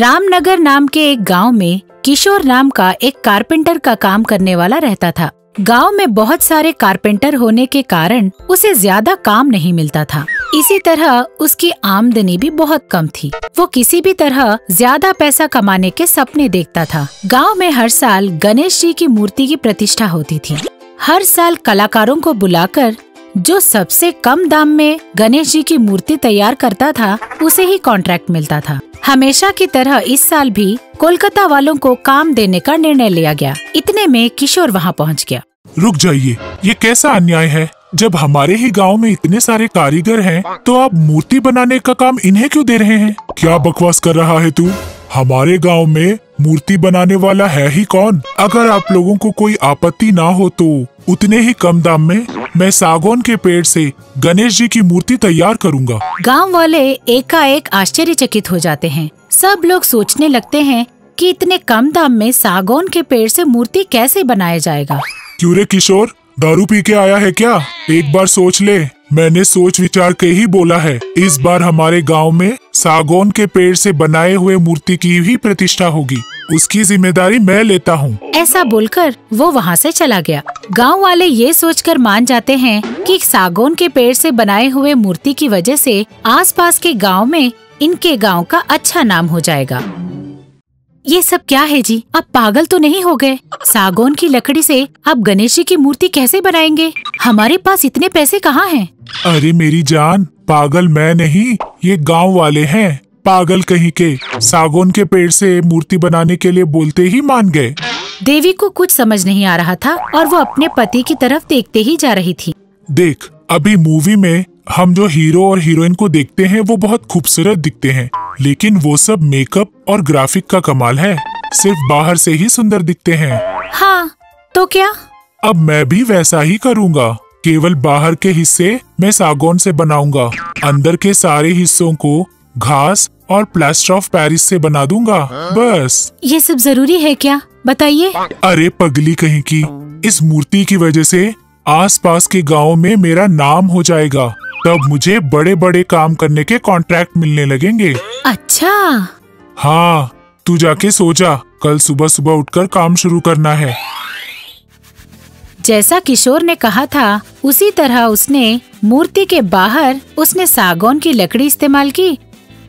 रामनगर नाम के एक गांव में किशोर नाम का एक कारपेंटर का काम करने वाला रहता था। गांव में बहुत सारे कारपेंटर होने के कारण उसे ज्यादा काम नहीं मिलता था। इसी तरह उसकी आमदनी भी बहुत कम थी। वो किसी भी तरह ज्यादा पैसा कमाने के सपने देखता था। गांव में हर साल गणेश जी की मूर्ति की प्रतिष्ठा होती थी। हर साल कलाकारों को बुलाकर जो सबसे कम दाम में गणेश जी की मूर्ति तैयार करता था उसे ही कॉन्ट्रैक्ट मिलता था। हमेशा की तरह इस साल भी कोलकाता वालों को काम देने का निर्णय लिया गया। इतने में किशोर वहां पहुंच गया। रुक जाइए, ये कैसा अन्याय है? जब हमारे ही गांव में इतने सारे कारीगर हैं, तो आप मूर्ति बनाने का काम इन्हें क्यों दे रहे हैं? क्या बकवास कर रहा है तू? हमारे गांव में मूर्ति बनाने वाला है ही कौन? अगर आप लोगों को कोई आपत्ति ना हो तो उतने ही कम दाम में मैं सागौन के पेड़ से गणेश जी की मूर्ति तैयार करूंगा। गांव वाले एकाएक आश्चर्यचकित हो जाते हैं। सब लोग सोचने लगते हैं कि इतने कम दाम में सागौन के पेड़ से मूर्ति कैसे बनाया जाएगा। क्यों रे किशोर, दारू पी के आया है क्या? एक बार सोच ले, मैंने सोच विचार के ही बोला है। इस बार हमारे गांव में सागौन के पेड़ से बनाए हुए मूर्ति की ही प्रतिष्ठा होगी, उसकी जिम्मेदारी मैं लेता हूँ। ऐसा बोलकर वो वहाँ से चला गया। गांव वाले ये सोचकर मान जाते हैं कि सागौन के पेड़ से बनाए हुए मूर्ति की वजह से आसपास के गांव में इनके गांव का अच्छा नाम हो जाएगा। ये सब क्या है जी, आप पागल तो नहीं हो गए? सागौन की लकड़ी से आप गणेश जी की मूर्ति कैसे बनाएंगे? हमारे पास इतने पैसे कहाँ हैं? अरे मेरी जान, पागल मैं नहीं, ये गांव वाले हैं पागल कहीं के। सागौन के पेड़ से मूर्ति बनाने के लिए बोलते ही मान गए। देवी को कुछ समझ नहीं आ रहा था और वो अपने पति की तरफ देखते ही जा रही थी। देख, अभी मूवी में हम जो हीरो और हीरोइन को देखते हैं वो बहुत खूबसूरत दिखते हैं, लेकिन वो सब मेकअप और ग्राफिक का कमाल है। सिर्फ बाहर से ही सुंदर दिखते हैं। हाँ, तो क्या? अब मैं भी वैसा ही करूँगा। केवल बाहर के हिस्से मैं सागौन से बनाऊंगा, अंदर के सारे हिस्सों को घास और प्लास्टर ऑफ पेरिस से बना दूंगा। बस। ये सब जरूरी है क्या, बताइए? अरे पगली कहीं की, इस मूर्ति की वजह से आसपास के गाँव में मेरा नाम हो जाएगा। तब मुझे बड़े बड़े काम करने के कॉन्ट्रैक्ट मिलने लगेंगे। अच्छा। हाँ, तू जाके सो जा, कल सुबह सुबह उठकर काम शुरू करना है। जैसा किशोर ने कहा था उसी तरह उसने मूर्ति के बाहर उसने सागौन की लकड़ी इस्तेमाल की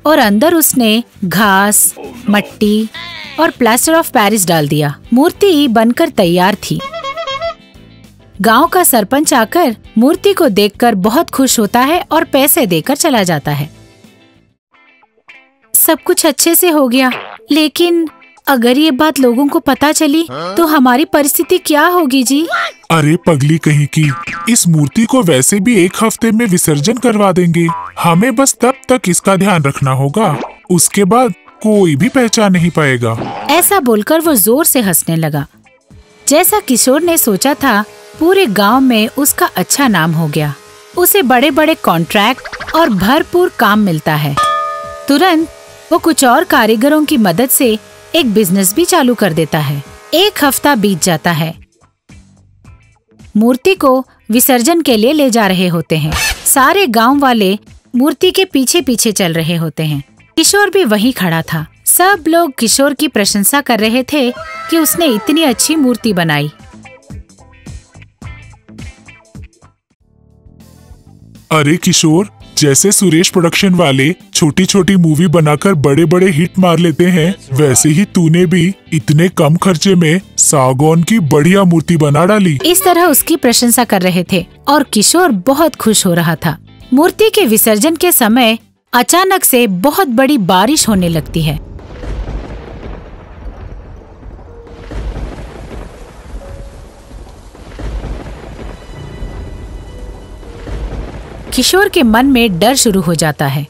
और अंदर उसने घास, मट्टी और प्लास्टर ऑफ पेरिस डाल दिया। मूर्ति बनकर तैयार थी। गांव का सरपंच आकर मूर्ति को देखकर बहुत खुश होता है और पैसे देकर चला जाता है। सब कुछ अच्छे से हो गया, लेकिन अगर ये बात लोगों को पता चली तो हमारी परिस्थिति क्या होगी जी? अरे पगली कहीं की, इस मूर्ति को वैसे भी एक हफ्ते में विसर्जन करवा देंगे। हमें बस तब तक इसका ध्यान रखना होगा, उसके बाद कोई भी पहचान नहीं पाएगा। ऐसा बोलकर वो जोर से हंसने लगा। जैसा किशोर ने सोचा था पूरे गांव में उसका अच्छा नाम हो गया। उसे बड़े बड़े कॉन्ट्रैक्ट और भरपूर काम मिलता है। तुरंत वो कुछ और कारीगरों की मदद से एक बिजनेस भी चालू कर देता है। एक हफ्ता बीत जाता है। मूर्ति को विसर्जन के लिए ले जा रहे होते हैं। सारे गांव वाले मूर्ति के पीछे पीछे चल रहे होते हैं। किशोर भी वहीं खड़ा था। सब लोग किशोर की प्रशंसा कर रहे थे कि उसने इतनी अच्छी मूर्ति बनाई। अरे किशोर, जैसे सुरेश प्रोडक्शन वाले छोटी छोटी मूवी बनाकर बड़े बड़े हिट मार लेते हैं, वैसे ही तूने भी इतने कम खर्चे में सागौन की बढ़िया मूर्ति बना डाली। इस तरह उसकी प्रशंसा कर रहे थे और किशोर बहुत खुश हो रहा था। मूर्ति के विसर्जन के समय अचानक से बहुत बड़ी बारिश होने लगती है। किशोर के मन में डर शुरू हो जाता है।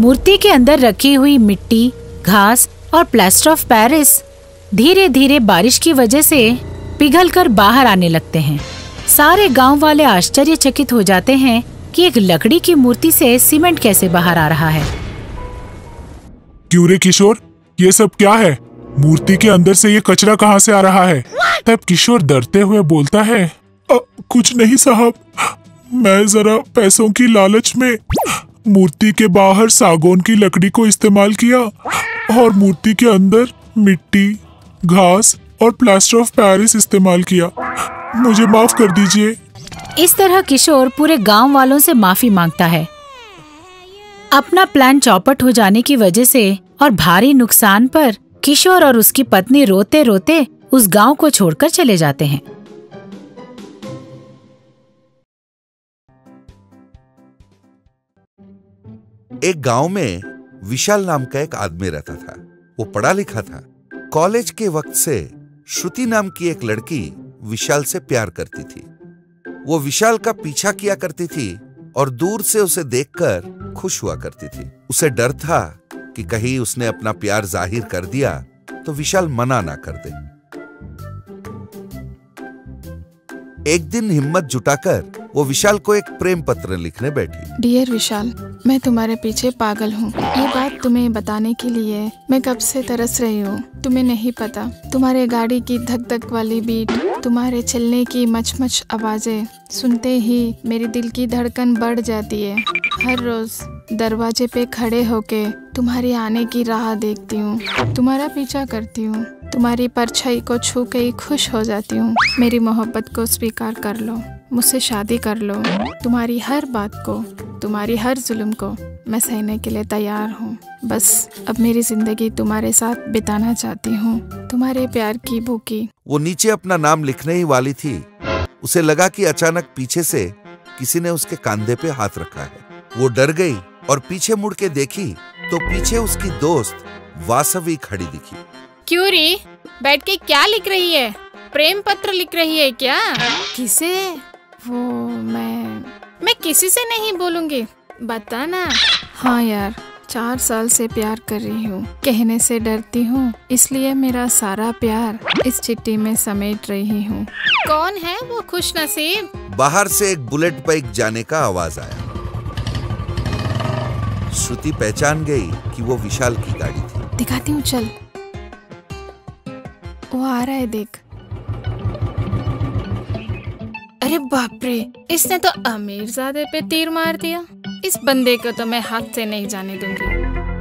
मूर्ति के अंदर रखी हुई मिट्टी, घास और प्लास्टर ऑफ पेरिस धीरे धीरे बारिश की वजह से पिघलकर बाहर आने लगते हैं। सारे गांव वाले आश्चर्यचकित हो जाते हैं कि एक लकड़ी की मूर्ति से सीमेंट कैसे बाहर आ रहा है। क्यों रे किशोर, ये सब क्या है? मूर्ति के अंदर से ये कचरा कहाँ से आ रहा है? तब किशोर डरते हुए बोलता है, कुछ नहीं साहब, मैं जरा पैसों की लालच में मूर्ति के बाहर सागौन की लकड़ी को इस्तेमाल किया और मूर्ति के अंदर मिट्टी, घास और प्लास्टर ऑफ पेरिस इस्तेमाल किया। मुझे माफ कर दीजिए। इस तरह किशोर पूरे गांव वालों से माफी मांगता है। अपना प्लान चौपट हो जाने की वजह से और भारी नुकसान पर किशोर और उसकी पत्नी रोते रोते उस गांव को छोड़कर चले जाते हैं। एक गांव में विशाल नाम का एक आदमी रहता था। वो पढ़ा लिखा था। कॉलेज के वक्त से श्रुति नाम की एक लड़की विशाल से प्यार करती थी। वो विशाल का पीछा किया करती थी और दूर से उसे देखकर खुश हुआ करती थी। उसे डर था कि कहीं उसने अपना प्यार जाहिर कर दिया तो विशाल मना ना कर दे। एक दिन हिम्मत जुटाकर वो विशाल को एक प्रेम पत्र लिखने बैठी। डियर विशाल, मैं तुम्हारे पीछे पागल हूँ। ये बात तुम्हें बताने के लिए मैं कब से तरस रही हूँ। तुम्हें नहीं पता, तुम्हारे गाड़ी की धक धक वाली बीट, तुम्हारे चलने की मच-मच आवाजें सुनते ही मेरे दिल की धड़कन बढ़ जाती है। हर रोज दरवाजे पे खड़े होके तुम्हारे आने की राह देखती हूँ, तुम्हारा पीछा करती हूँ, तुम्हारी परछाई को छू के ही खुश हो जाती हूँ। मेरी मोहब्बत को स्वीकार कर लो, मुझसे शादी कर लो। तुम्हारी हर बात को, तुम्हारी हर जुल्म को मैं सहने के लिए तैयार हूँ। बस अब मेरी जिंदगी तुम्हारे साथ बिताना चाहती हूँ, तुम्हारे प्यार की भूखी। वो नीचे अपना नाम लिखने ही वाली थी, उसे लगा कि अचानक पीछे से किसी ने उसके कांधे पे हाथ रखा है। वो डर गई और पीछे मुड़ के देखी तो पीछे उसकी दोस्त वास्वी खड़ी दिखी। क्यों रे, बैठ के क्या लिख रही है? प्रेम पत्र लिख रही है क्या? किसे? वो मैं किसी से नहीं बोलूँगी, बताना। हाँ यार, 4 साल से प्यार कर रही हूँ। कहने से डरती हूँ, इसलिए मेरा सारा प्यार इस चिट्ठी में समेट रही हूँ। कौन है वो खुश नसीब? बाहर से एक बुलेट बाइक जाने का आवाज आया। श्रुति पहचान गई कि वो विशाल की गाड़ी थी। दिखाती हूँ, चल वो आ रहा है, देख। अरे बाप रे, इसने तो अमीरजादे पे तीर मार दिया। इस बंदे को तो मैं हाथ से नहीं जाने दूंगी।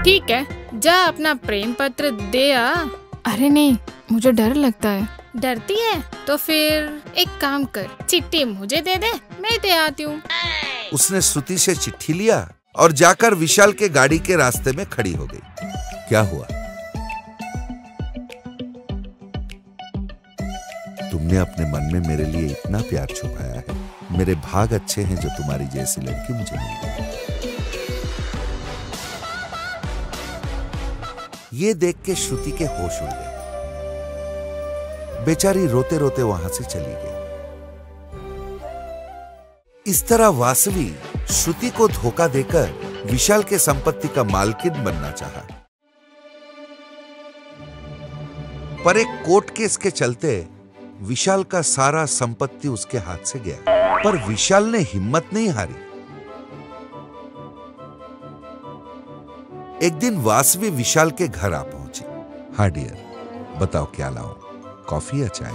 ठीक है, जा अपना प्रेम पत्र दे आ। अरे नहीं, मुझे डर लगता है। डरती है तो फिर एक काम कर, चिट्ठी मुझे दे दे, मैं दे आती हूँ। उसने श्रुति से चिट्ठी लिया और जाकर विशाल के गाड़ी के रास्ते में खड़ी हो गई। क्या हुआ? तुमने अपने मन में मेरे लिए इतना प्यार छुपाया है। मेरे भाग अच्छे हैं जो तुम्हारी जैसी लड़की मुझे मिली। ये देख के श्रुति के होश उड़ गए। बेचारी रोते रोते वहां से चली गई। इस तरह वास्वी श्रुति को धोखा देकर विशाल के संपत्ति का मालकिन बनना चाहा, पर एक कोर्ट केस के चलते विशाल का सारा संपत्ति उसके हाथ से गया। पर विशाल ने हिम्मत नहीं हारी। एक दिन वास्वी विशाल के घर आ पहुंची। हाँ डियर, बताओ क्या लाऊं, कॉफी या चाय?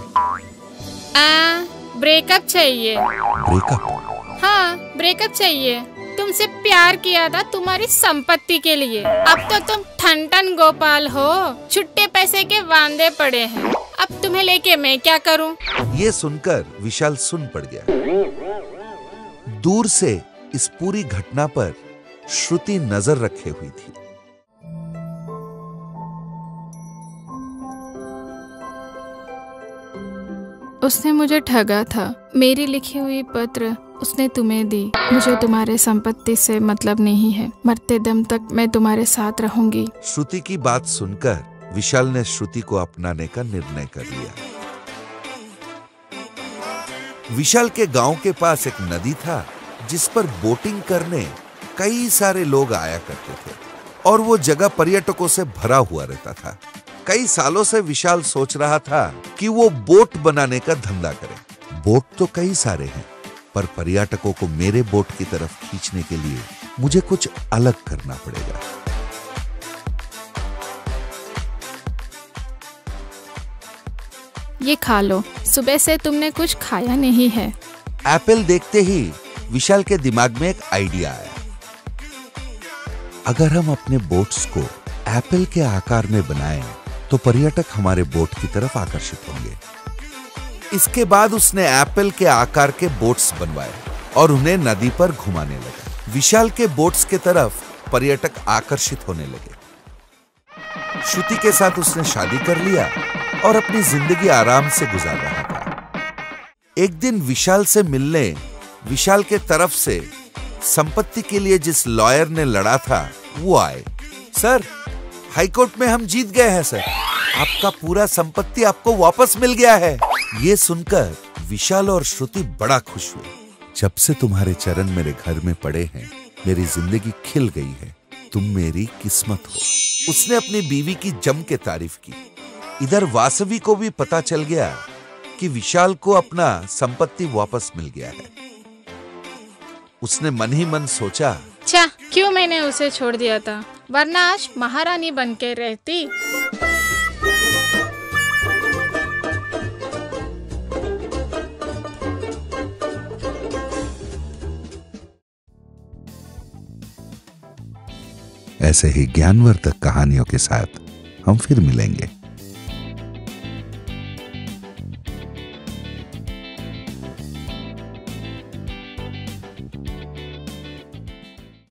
ब्रेकअप चाहिए। ब्रेकअप? हाँ, ब्रेकअप चाहिए। तुमसे प्यार किया था तुम्हारी संपत्ति के लिए, अब तो तुम ठनठन गोपाल हो। छुट्टे पैसे के वांदे पड़े हैं, अब तुम्हें लेके मैं क्या करूं? ये सुनकर विशाल सुन पड़ गया। दूर से इस पूरी घटना पर श्रुति नजर रखे हुई थी। उसने मुझे ठगा था। मेरी लिखी हुई पत्र उसने तुम्हें दी। मुझे तुम्हारे संपत्ति से मतलब नहीं है, मरते दम तक मैं तुम्हारे साथ रहूंगी। श्रुति की बात सुनकर विशाल ने श्रुति को अपनाने का निर्णय कर लिया। विशाल के गांव के पास एक नदी था, जिस पर बोटिंग करने कई सारे लोग आया करते थे और वो जगह पर्यटकों से भरा हुआ रहता था। कई सालों से विशाल सोच रहा था कि वो बोट बनाने का धंधा करे। बोट तो कई सारे हैं, पर पर्यटकों को मेरे बोट की तरफ खींचने के लिए मुझे कुछ अलग करना पड़ेगा। ये खा लो, सुबह से तुमने कुछ खाया नहीं है। एप्पल देखते ही विशाल के दिमाग में एक आइडिया आया। अगर हम अपने बोट्स को एप्पल के आकार में बनाएं, तो पर्यटक हमारे बोट की तरफ आकर्षित होंगे। इसके बाद उसने एप्पल के आकार के बोट्स बनवाए और उन्हें नदी पर घुमाने लगा। विशाल के बोट्स के तरफ पर्यटक आकर्षित होने लगे। श्रुति के साथ उसने शादी कर लिया और अपनी जिंदगी आराम से गुजार रहा था। एक दिन विशाल से मिलने विशाल के तरफ से संपत्ति के लिए जिस लॉयर ने लड़ा था वो आए। सर, हाईकोर्ट में हम जीत गए हैं सर, आपका पूरा संपत्ति आपको वापस मिल गया है। ये सुनकर विशाल और श्रुति बड़ा खुश हुए। जब से तुम्हारे चरण मेरे घर में पड़े हैं, मेरी जिंदगी खिल गई है, तुम मेरी किस्मत हो। उसने अपनी बीवी की जम के तारीफ की। इधर वास्वी को भी पता चल गया कि विशाल को अपना संपत्ति वापस मिल गया है। उसने मन ही मन सोचा, अच्छा क्यों मैंने उसे छोड़ दिया था, वरना आज महारानी बनके रहती। ऐसे ही ज्ञानवर्धक कहानियों के साथ हम फिर मिलेंगे।